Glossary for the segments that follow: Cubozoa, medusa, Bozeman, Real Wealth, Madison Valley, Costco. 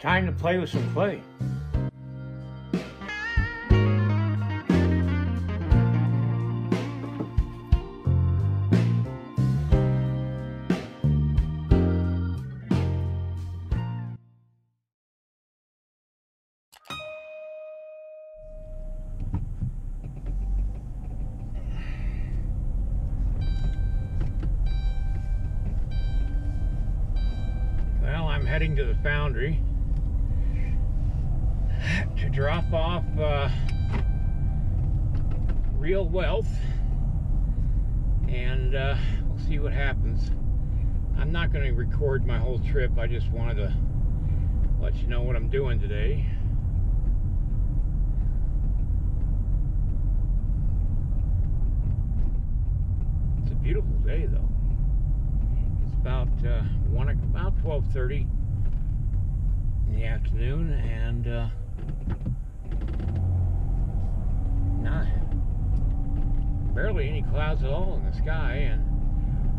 Time to play with some clay. Well, I'm heading to the foundry to drop off Real Wealth, and we'll see what happens. I'm not going to record my whole trip. I just wanted to let you know what I'm doing today. It's a beautiful day, though. It's about 12:30 in the afternoon, and barely any clouds at all in the sky, and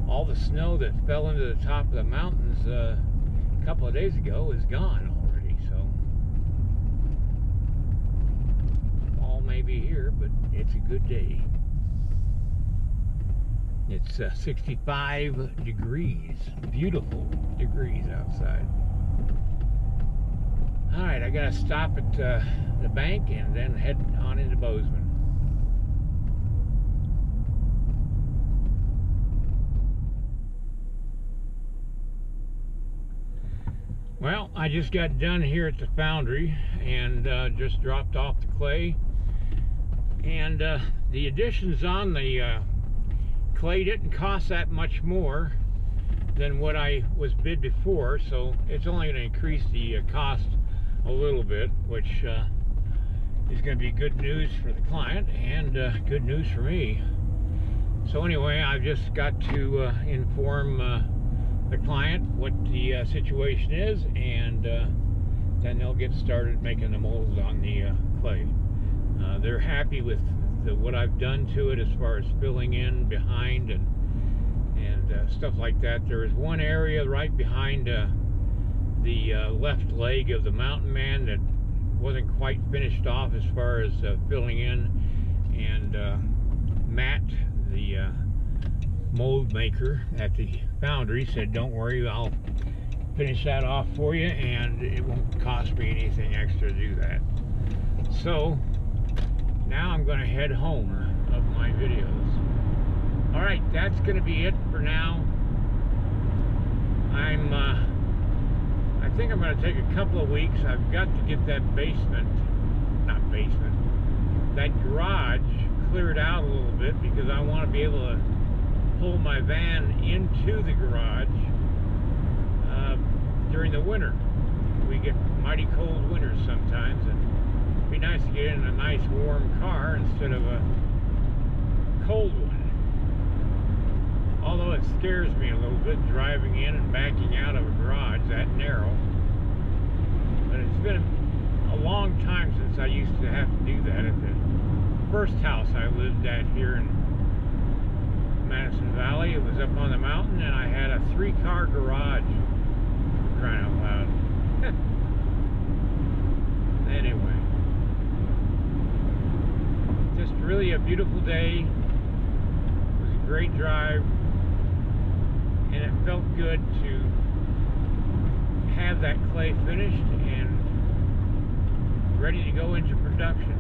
all the snow that fell into the top of the mountains a couple of days ago is gone already, so all may be here, but it's a good day. It's 65 degrees, beautiful degrees outside. Alright, I gotta stop at the bank and then head on into Bozeman. Well, I just got done here at the foundry and just dropped off the clay, and the additions on the clay didn't cost that much more than what I was bid before, so it's only going to increase the cost a little bit, which is going to be good news for the client and good news for me. So anyway, I've just got to inform the client what the situation is, and then they'll get started making the molds on the clay. They're happy with what I've done to it as far as filling in behind and stuff like that. There is one area right behind the left leg of the mountain man that wasn't quite finished off as far as filling in, and Matt, the mold maker at the foundry, said, "Don't worry, I'll finish that off for you, and it won't cost me anything extra to do that." So now I'm going to head home of my videos. Alright, that's going to be it for now. I think I'm going to take a couple of weeks. I've got to get that that garage cleared out a little bit, because I want to be able to pull my van into the garage during the winter. We get mighty cold winters sometimes, and it'd be nice to get in a nice warm car instead of a cold one. Although it scares me a little bit driving in and backing out of a garage that narrow. But it's been a long time since I used to have to do that. At the first house I lived at here in Madison Valley, it was up on the mountain, and I had a three-car garage, crying out loud. Anyway, just really a beautiful day. It was a great drive, and it felt good to have that clay finished and ready to go into production.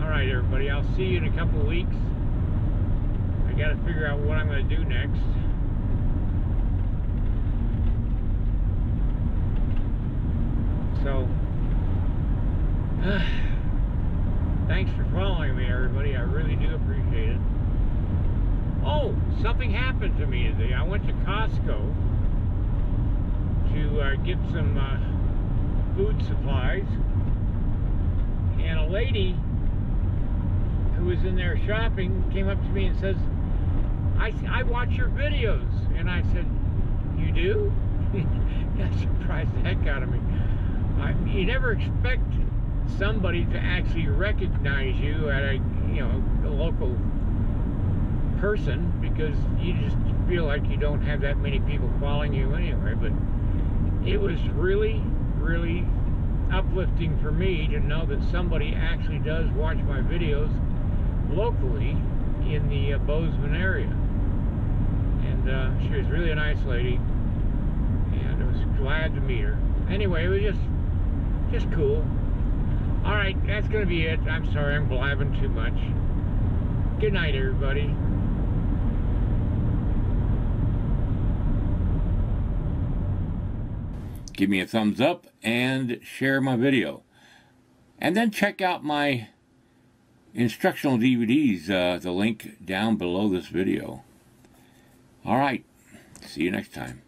Alright everybody, I'll see you in a couple of weeks. I gotta figure out what I'm gonna do next. So, thanks for following me, everybody. I really do appreciate it. Oh, something happened to me today. I went to Costco to get some food supplies, and a lady who was in there shopping came up to me and says, I watch your videos. And I said, "You do?" That surprised the heck out of me. You never expect somebody to actually recognize you at a local person, because you just feel like you don't have that many people following you anyway. But it was really, really uplifting for me to know that somebody actually does watch my videos locally in the Bozeman area. And she was really a nice lady, and I was glad to meet her. Anyway, it was just cool. All right, that's gonna be it. I'm sorry, I'm blabbing too much. Good night, everybody. Give me a thumbs up and share my video. And then check out my instructional DVDs, the link down below this video. All right, see you next time.